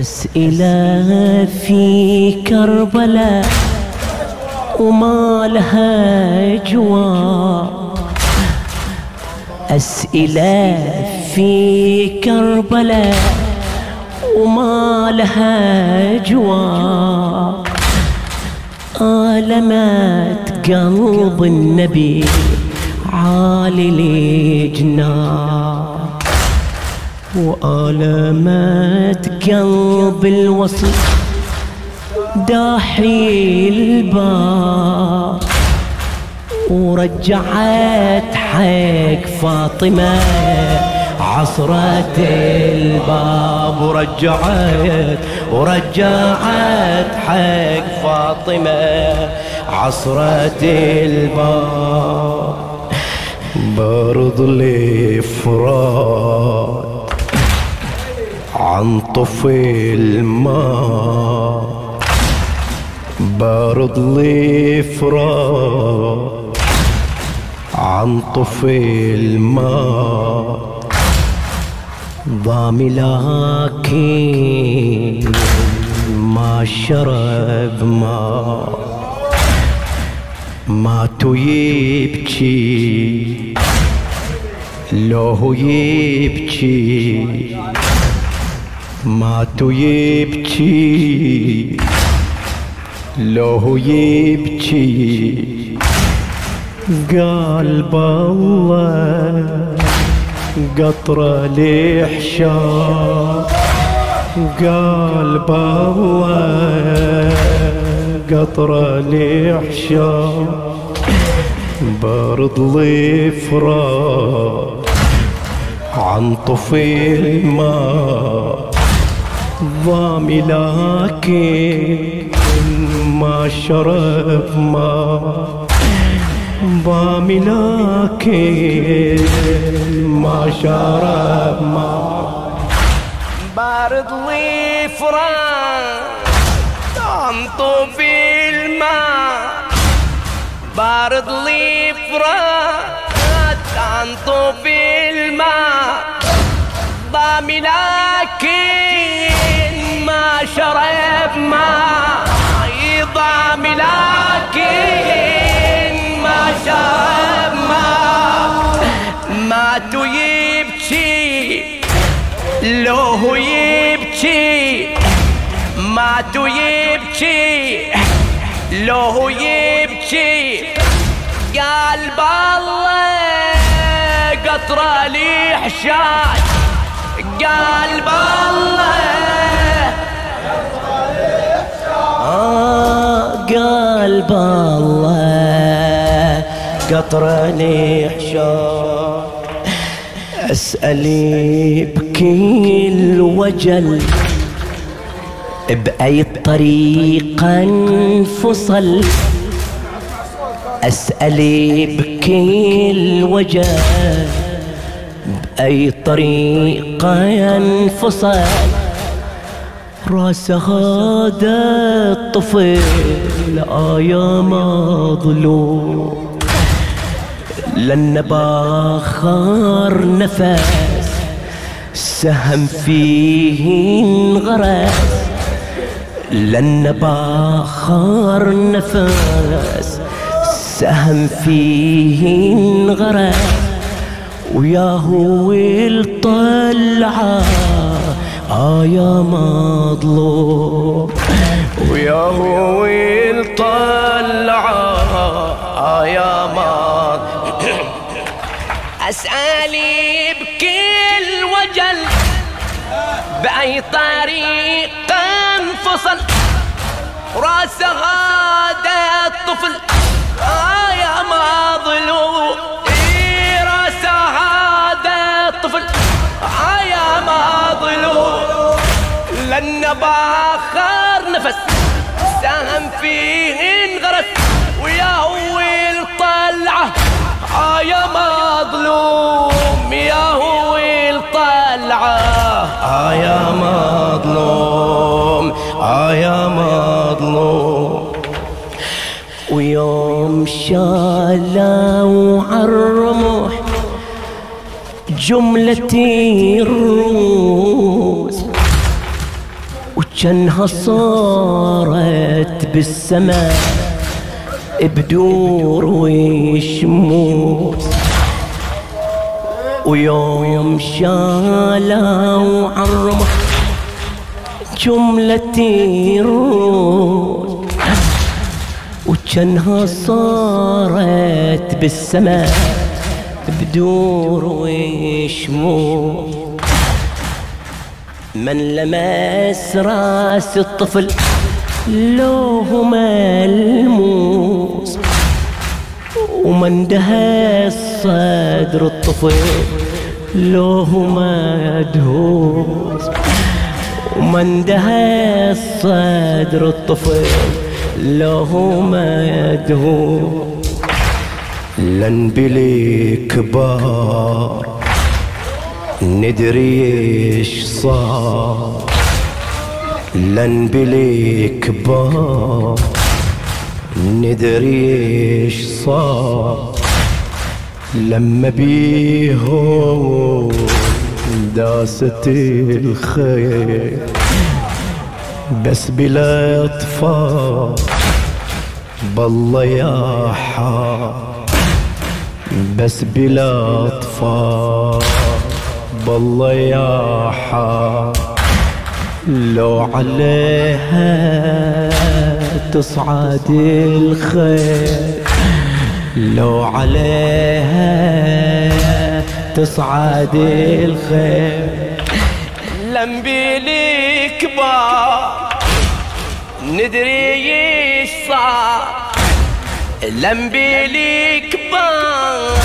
أسئلة في كربلاء وما لها جواب، أسئلة في كربلاء وما لها جواب، آلمت قلب النبي عالي الجناب، وآلمت قلب الوصل داحي الباب، ورجعت حق فاطمة عصرة الباب، ورجعت حق فاطمة عصرة الباب. برض الإفراد عن طفل ما بارد لي فراق، عن طفل ما ضامي لكن ما شرب ما ماتو يبكي لو هو يبكي ماتو يبكي لو هو يبكي، قلب الله قطرة لحشاب، قلب الله قطرة لحشاب، برض لي فراق عن طفل ما ضامي لكن ما شرب ما، ضامي لكن ما شرب ما، بارد لي فراق عن طفل الماء، بارد لي فراق عن طفل الماء، ضامي لكن ما شرب ما، ضامي لكن ما شرب ما، ماتو يبكي لو هو يبكي، ماتو يبكي لو هو يبكي، قلب الله قطرة لحشاش، قلب الله قلب الله قطرة لحشاش. أسألي بكل وجل بأي طريقة انفصل، أسألي بكل وجل بأي طريقة انفصل، راس هذا الطفل آيا مظلوم، لأن باخر نفس سهم فيه انغرس، لأن باخر نفس سهم فيه انغرس، وياهو الطلعة يا مظلوم، ويا هو الطلعة يا مظلوم. أسألي بكل وجل بأي طريقة انفصل، راس هذا الطفل يا مظلوم، راس هذا الطفل يا مظلوم، لأن باخر نفس سهم فيه انغرس، ويا هو الطلعة يا مظلوم، يا هو الطلعة يا مظلوم، يا مظلوم. ويوم شالوا عالرمح جملة الروس، وجنها صارت بالسماء بدور وشموس، ويوم شالا وعرمها جملة الروس، وجنها صارت بالسماء بدور وشموس. من لمس راس الطفل لوه ملموس، ومن دهس صدر الطفل لوه مدهوس، ومن دهس صدر الطفل لوه مدهوس. لن بالكبار ندري ايش صار، لن بالكبار ندري ايش صار، لما بيهم داست الخيل بس بلا اطفال. بالله يا حار بس بلا اطفال، بالله يا حار لو عليها تصعد الخيل، لو عليها تصعد الخيل. لم بيلي كبار ندري ايش صار، لم بيلي كبار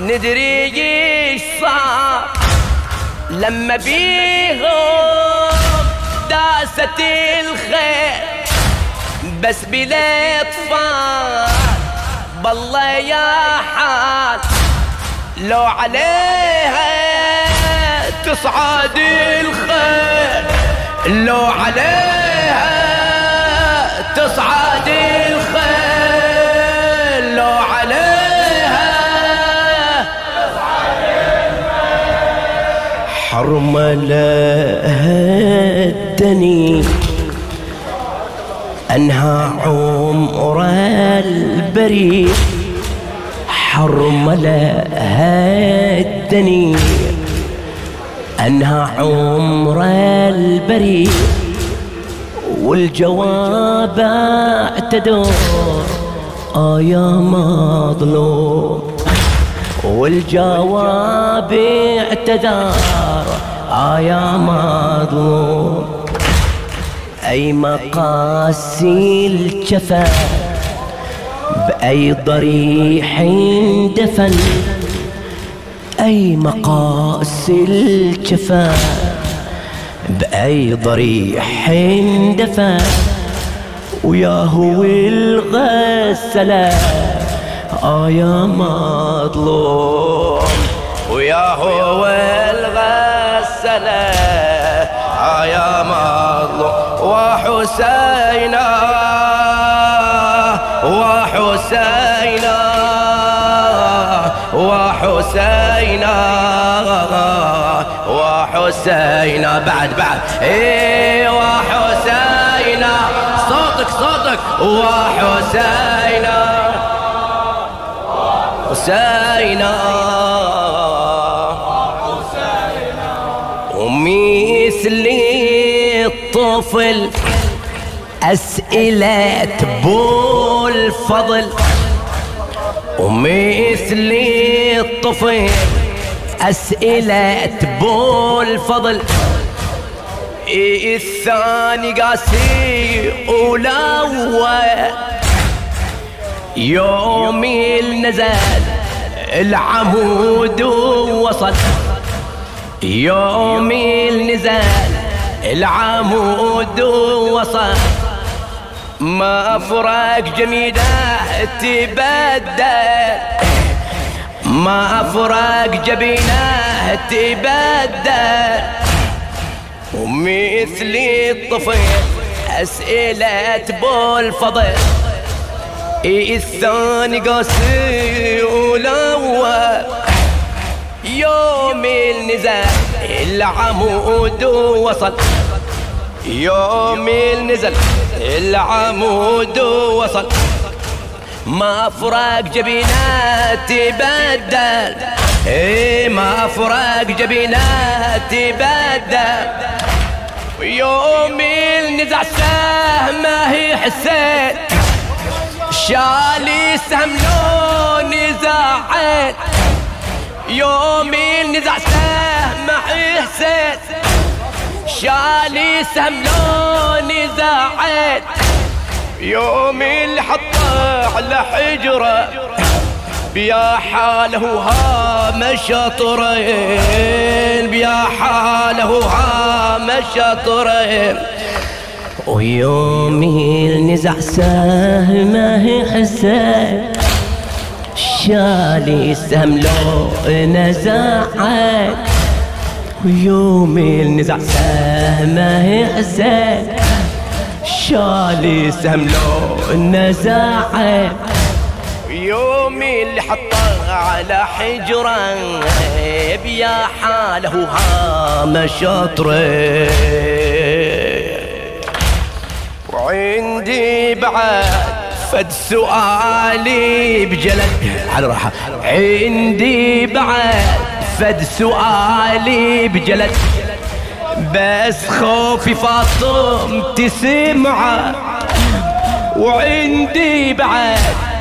ندري ايش صار، لما بيهم داست الخيل بس بلا اطفال. بالله يا حال لو عليها تصعد الخيل، لو عليها تصعد الخيل، لو عليها حرم لها الدني أنها عمر البري، حرم لها الدني أنها عمر البري، والجواب اعتدور يا مظلوم، والجواب اعتذر يا مظلوم. أي مقاسي الجفا بأي ضريح دفن، أي مقاسي الجفا بأي ضريح دفن، ويا هو الغسلة يا مظلوم، ويا هو الغسلة يا مظلوم. وحسينا وحسينا وحسينا وحسينا بعد بعد ايه وحسينا صوتك صوتك وحسينا حسينا حسينا. ومثل الطفل أسئلة تبو الفضل، ومثل الطفل أسئلة تبو الفضل، الثاني قاسي ولاوة يوم النزل العمود وصل، يوم النزل العمود وصل، ما أفرق جميده تبدل، ما أفرق جبينه تبدل. ومثل الطفل أسئلة تبو الفضل، الثاني قاسي ولاوة يوم النزال العمود وصل، يوم نزل العمود وصل ما فراق جبينات تبدل ما فراق جبينات تبدل ويوم النزع سهمه حسين شالي سهم لو نزعين يوم النزع سهمه حسين شالي سهم لو نزعين يوم اللي حطه على حجره بيا حاله هام شطرين بيا حاله هام شطرين ويوم النزع سهمه حسين شالي سهم لو نزعت ويوم النزع سهمه حسين شالي سهم لو نزعت يوم اللي حطه على حجرة بيا حاله هام شطرين وعندي بعد فد سؤالي بجلد على راحة عندي بعد فد سؤالي بجلد بس خوفي فاطم تسمعه وعندي بعد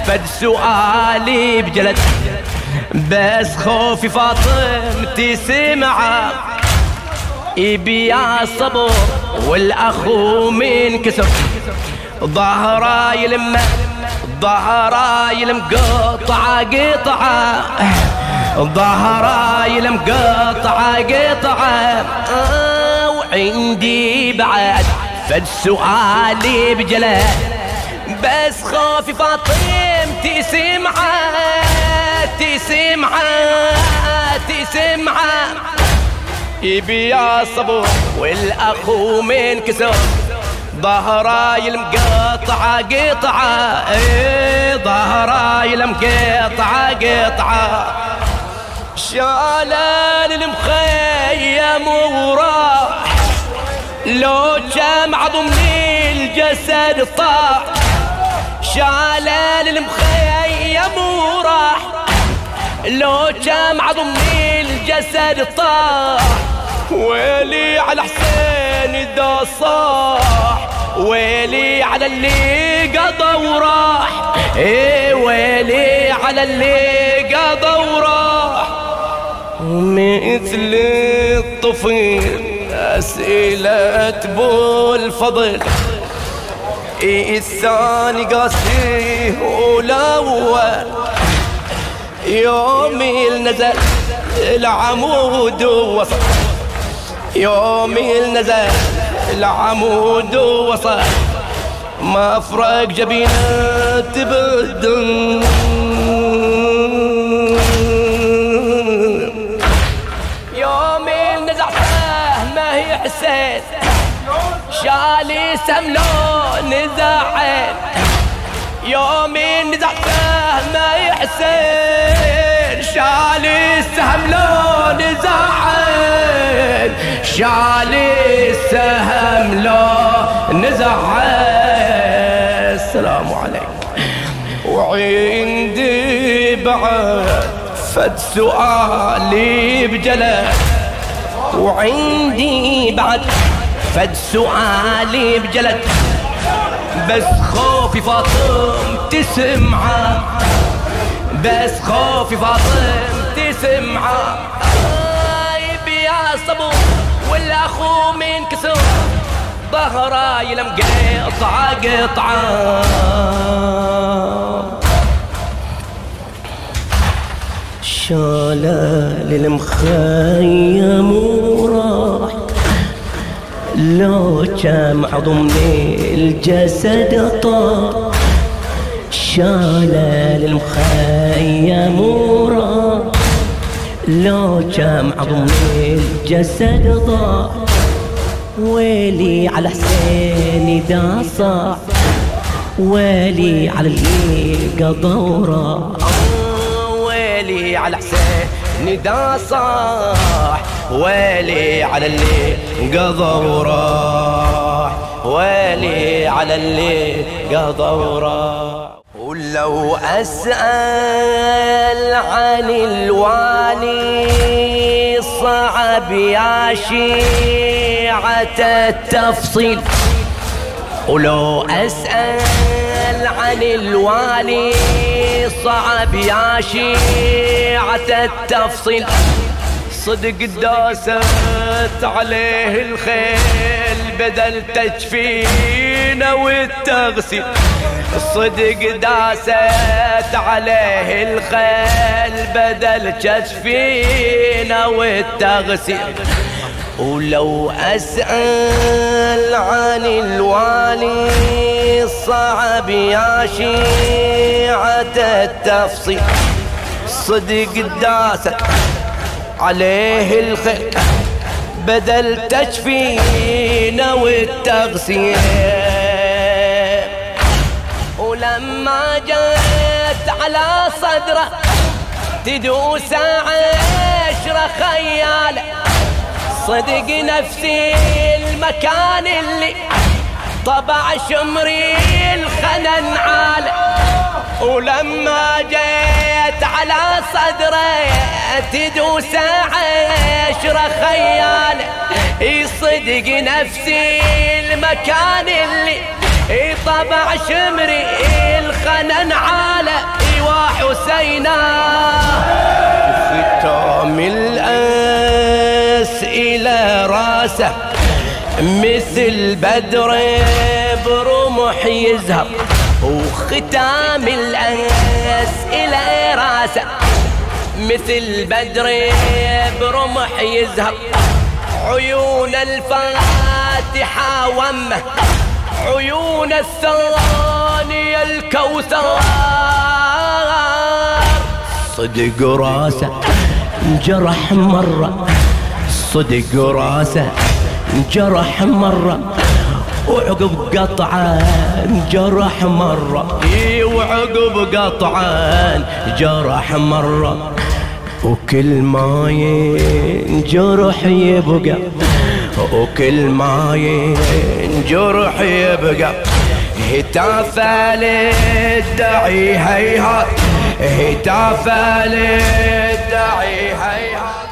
فد سؤالي بجلد بس خوفي فاطم تسمعه يبيع الصبر والاخو منكسر ظهره يلمه ظهره يلم قطعه قطعه ظهره يلم قطعه قطعه وعندي بعد فد سؤالي بجلد بس خوفي فاطم تسمعه تسمعه تسمعه يبيع الصبر والاخو منكسر ظهراي المقطعة قطعة ظهراي المقطعة قطعة شالان المخيم وراح لو جمع ضمن الجسد طاح شالان المخيم وراح لو جمع ضمن الجسد طاح ويلي على حسين اذا صاح ويلي على اللي قضى وراح ايه ويلي على اللي قضى وراح مثل الطفيل اسئله بالفضل ايه الثاني قاسيه والاول يوم نزل العمود وصل يوم النزل العمود وصل ما فرق جبينات تبدل يوم النزع سهمه هي حسين شالي سهم لو نزعت يوم النزع سهمه هي حسين شالي سهم لو نزعت شالي السهم لو نزعه السلام عليكم وعندي بعد فد سؤالي بجلد وعندي بعد فد سؤالي بجلد بس خوفي فاطم تسمعه بس خوفي فاطم تسمعه يبيع الصبور والاخو منكسر ظهره يلم قطعه قطعه شالال المخيم وراح لو جمع ضمن الجسد طار شالال المخيم وراح لو جمع ضمن الجسد ضاع ويلي على حسين اذا صاع ويلي على اللي قضى وراح ويلي على حسين اذا صاح ويلي على اللي قضى وراح ليالي على اللي قضى وراء. ولو أسأل عن الوالي صعب يا شيعة التفصيل، ولو أسأل عن الوالي صعب يا شيعة التفصيل. صدق داست عليه الخيل بدل تجفينه والتغسيل، الصدق داست عليه الخيل بدل تجفينه والتغسيل. ولو أسأل عن الوالي صعب يا شيعة التفصيل، صدق داست عليه الخير بدل تجفينه والتغسيل. ولما جت على صدره تدوس عشرة خياله، صدق نفسي المكان اللي طبع شمري الخنن عاله. ولما جت على صدره تدوس عشرة خيال، يصدق نفسي المكان اللي طبع شمري الخنن عاله. ايوا حسينا ختام الأسئلة راسه مثل بدر برمح يزهر، وختام الأسئلة راسه مثل بدر برمح يزهر. عيون الفاتحة وامه، عيون الثانية الكوثر. صدق راسه جرح مرة، صدق راسه جرح مرة، وعقب قطعان جرح مرة، وعقب قطعان جرح مرة، وكل ما ينجرح يبقى، وكل ما ينجرح يبقى. هتافة للدعي هيهات، هتافة للدعي هيهات.